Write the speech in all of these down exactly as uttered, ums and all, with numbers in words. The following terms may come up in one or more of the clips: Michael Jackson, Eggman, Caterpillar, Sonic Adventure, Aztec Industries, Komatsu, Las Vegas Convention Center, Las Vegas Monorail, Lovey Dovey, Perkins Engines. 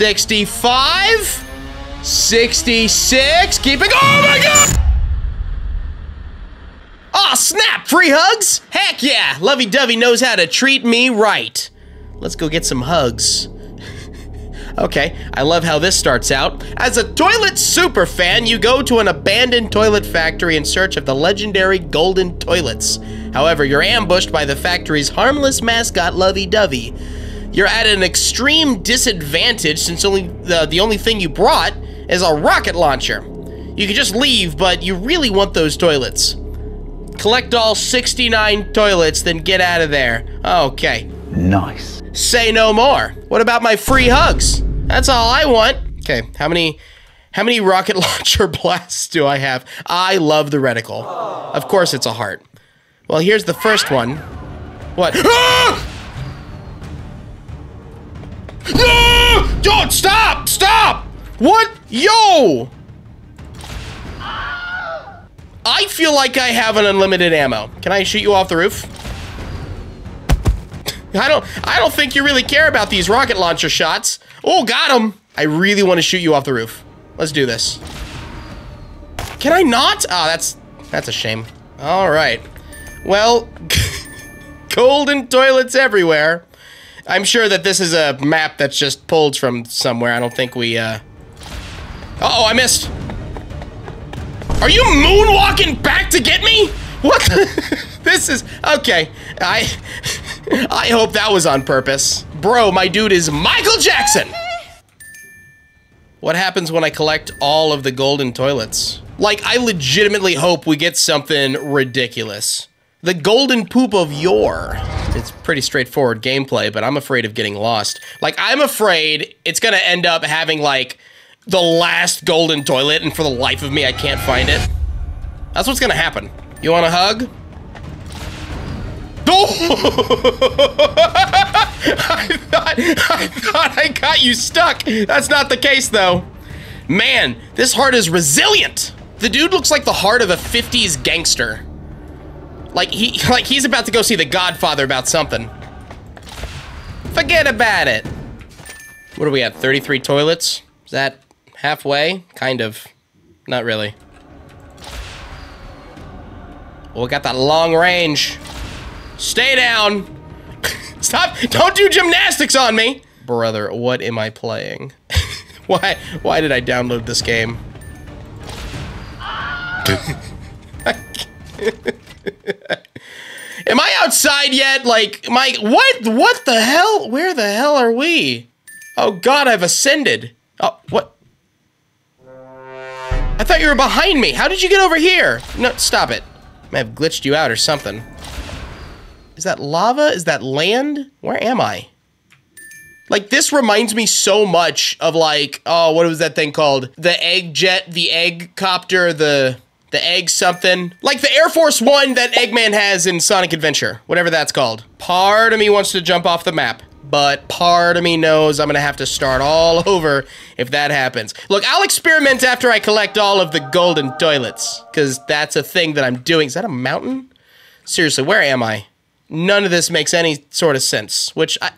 sixty-five, sixty-six, keep it going. Oh my God! Aw, oh, snap, free hugs? Heck yeah, Lovey Dovey knows how to treat me right. Let's go get some hugs. Okay, I love how this starts out. As a toilet superfan, you go to an abandoned toilet factory in search of the legendary golden toilets. However, you're ambushed by the factory's harmless mascot, Lovey Dovey. You're at an extreme disadvantage since only uh, the only thing you brought is a rocket launcher. You can just leave, but you really want those toilets. Collect all sixty-nine toilets, then get out of there. Okay. Nice. Say no more. What about my free hugs? That's all I want. Okay, how many how many rocket launcher blasts do I have? I love the reticle. Of course it's a heart. Well, here's the first one. What? Ah! No! Don't stop! Stop! What? Yo! I feel like I have an unlimited ammo. Can I shoot you off the roof? I don't I don't think you really care about these rocket launcher shots. Oh, got him. I really want to shoot you off the roof. Let's do this. Can I not? Ah, oh, that's that's a shame. All right. Well, golden toilets everywhere. I'm sure that this is a map that's just pulled from somewhere. I don't think we uh Uh-oh, I missed. Are you moonwalking back to get me? What? The this is okay. I I hope that was on purpose. Bro, my dude is Michael Jackson! What happens when I collect all of the golden toilets? Like, I legitimately hope we get something ridiculous. The golden poop of yore. It's pretty straightforward gameplay, but I'm afraid of getting lost. Like, I'm afraid it's gonna end up having, like, the last golden toilet, and for the life of me, I can't find it. That's what's gonna happen. You want a hug? I thought, I thought I got you stuck. That's not the case, though. Man, this heart is resilient. The dude looks like the heart of a fifties gangster. Like he, like he's about to go see The Godfather about something. Forget about it. What do we have? thirty-three toilets? Is that halfway? Kind of. Not really. Well, we got that long range. Stay down. Stop. Don't do gymnastics on me. Brother, what am I playing? why why did I download this game? Am I outside yet? Like, my what what the hell? Where the hell are we? Oh God, I've ascended. Oh, what? I thought you were behind me. How did you get over here? No, stop it. I may have glitched you out or something. Is that lava? Is that land? Where am I? Like, this reminds me so much of, like, oh, what was that thing called? The egg jet, the egg copter, the the egg something. Like the Air Force One that Eggman has in Sonic Adventure, whatever that's called. Part of me wants to jump off the map, but part of me knows I'm gonna have to start all over if that happens. Look, I'll experiment after I collect all of the golden toilets, because that's a thing that I'm doing. Is that a mountain? Seriously, where am I? None of this makes any sort of sense, which I,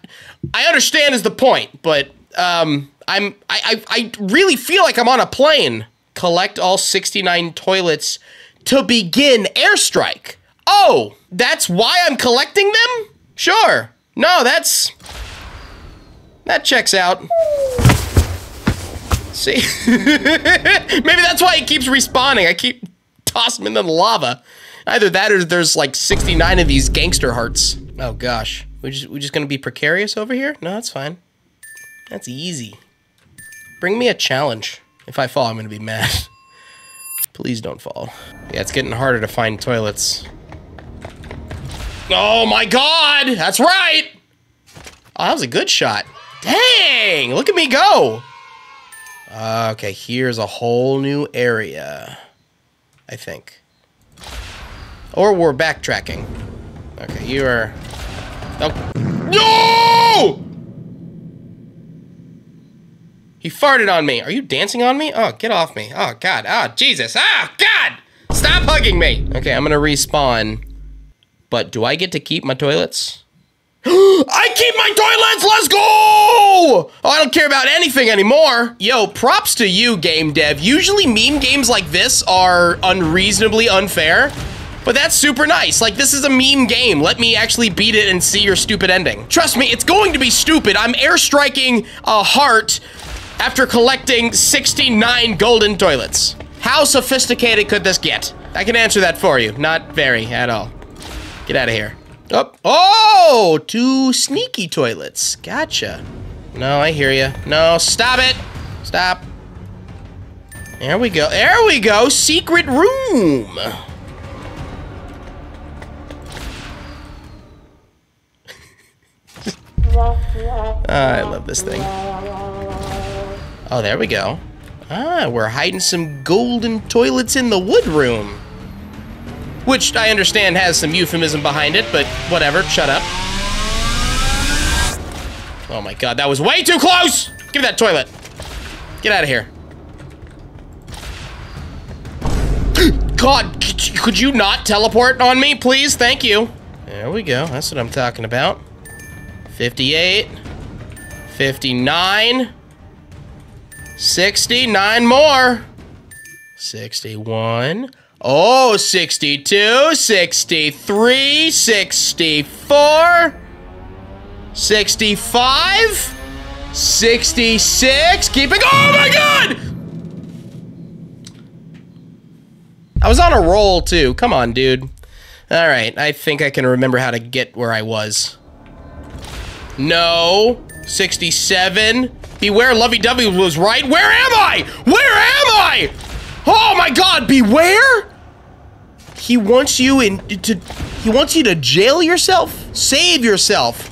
I understand is the point, but um, I'm I, I I really feel like I'm on a plane. Collect all sixty-nine toilets to begin airstrike. Oh, that's why I'm collecting them? Sure. No, that's that checks out. See, maybe that's why it keeps respawning. I keep tossing him in the lava. Either that or there's like sixty-nine of these gangster hearts. Oh gosh, we're just, we're just gonna be precarious over here? No, that's fine. That's easy. Bring me a challenge. If I fall, I'm gonna be mad. Please don't fall. Yeah, it's getting harder to find toilets. Oh my God, that's right. Oh, that was a good shot. Dang, look at me go. Uh, okay, here's a whole new area, I think. Or we're backtracking. Okay, you are. Oh. No! He farted on me. Are you dancing on me? Oh, get off me. Oh, God. Oh, Jesus. Oh, God! Stop hugging me! Okay, I'm gonna respawn. But do I get to keep my toilets? I keep my toilets, let's go! Oh, I don't care about anything anymore. Yo, props to you, game dev. Usually meme games like this are unreasonably unfair, but that's super nice. Like, this is a meme game. Let me actually beat it and see your stupid ending. Trust me, it's going to be stupid. I'm airstriking a heart after collecting sixty-nine golden toilets. How sophisticated could this get? I can answer that for you. Not very at all. Get out of here. Oh, oh, two sneaky toilets. Gotcha. No, I hear you. No, stop it. Stop. There we go. There we go. Secret room. Oh, I love this thing. Oh, there we go. Ah, we're hiding some golden toilets in the wood room. Which I understand has some euphemism behind it, but whatever, shut up. Oh my god, that was way too close! Give me that toilet. Get out of here. God, could you not teleport on me, please? Thank you. There we go, that's what I'm talking about. fifty-eight. fifty-nine. sixty-nine more. sixty-one. Oh, sixty-two, sixty-three, sixty-four, sixty-five, sixty-six, keep it going, oh my god! I was on a roll too, come on dude. All right, I think I can remember how to get where I was. No, sixty-seven, beware Lovey Dovey was right, where am I? Where am I? Oh my god, beware! He wants you in to he wants you to jail yourself? Save yourself.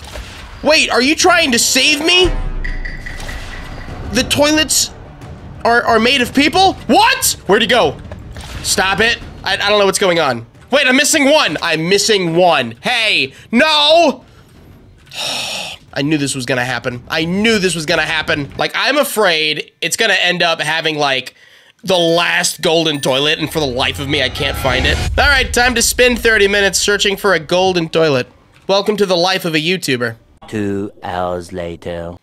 Wait, are you trying to save me? The toilets are are made of people? What? Where'd he go? Stop it. I, I don't know what's going on. Wait, I'm missing one. I'm missing one. Hey, no! I knew this was gonna happen. I knew this was gonna happen. Like, I'm afraid it's gonna end up having like the last golden toilet, and for the life of me, I can't find it. All right, time to spend thirty minutes searching for a golden toilet. Welcome to the life of a YouTuber. Two hours later.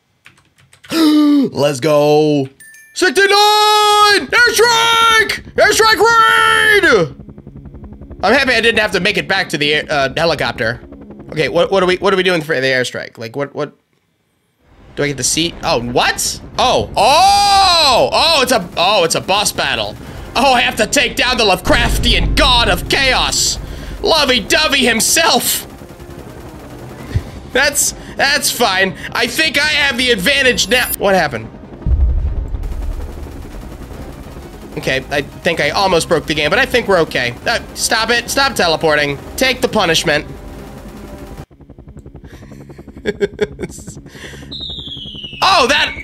Let's go. sixty-nine! Airstrike! Airstrike raid! I'm happy I didn't have to make it back to the air, uh, helicopter. Okay, what, what are we what are we doing for the airstrike? Like, what, what? Do I get the seat? Oh, what? Oh, oh, oh, it's a, oh, it's a boss battle. Oh, I have to take down the Lovecraftian god of chaos. Lovey Dovey himself. That's, that's fine. I think I have the advantage now. What happened? Okay, I think I almost broke the game, but I think we're okay. Uh, stop it, stop teleporting. Take the punishment. Oh, that!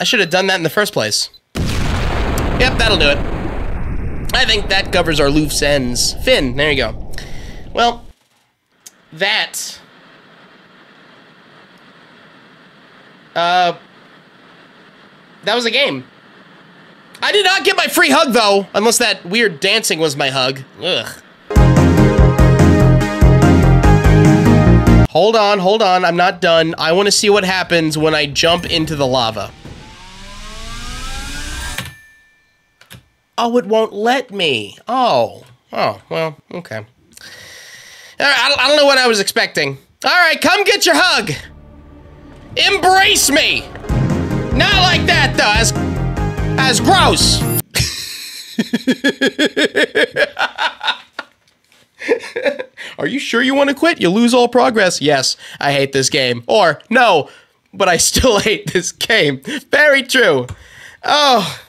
I should have done that in the first place. Yep, that'll do it. I think that covers our loose ends. Finn, there you go. Well, that... Uh... That was a game. I did not get my free hug, though! Unless that weird dancing was my hug. Ugh. Hold on, hold on, I'm not done. I want to see what happens when I jump into the lava. Oh, it won't let me. Oh, oh, well, okay. All right, I, I don't know what I was expecting. All right, come get your hug. Embrace me. Not like that, though, that's, that's gross. Are you sure you want to quit? You lose all progress. Yes, I hate this game. Or, no, but I still hate this game. Very true. Oh,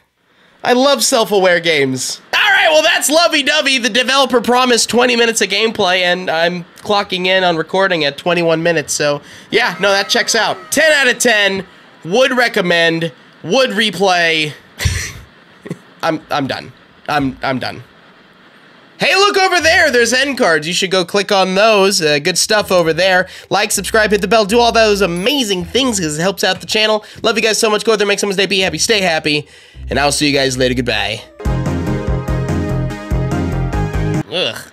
I love self-aware games. All right, well, that's Lovey Dovey. The developer promised twenty minutes of gameplay, and I'm clocking in on recording at twenty-one minutes. So, yeah, no, that checks out. ten out of ten. Would recommend. Would replay. I'm, I'm done. I'm, I'm done. Hey, look over there, there's end cards. You should go click on those, uh, good stuff over there. Like, subscribe, hit the bell, do all those amazing things because it helps out the channel. Love you guys so much, go out there, make someone's day, be happy, stay happy, and I'll see you guys later, goodbye. Ugh.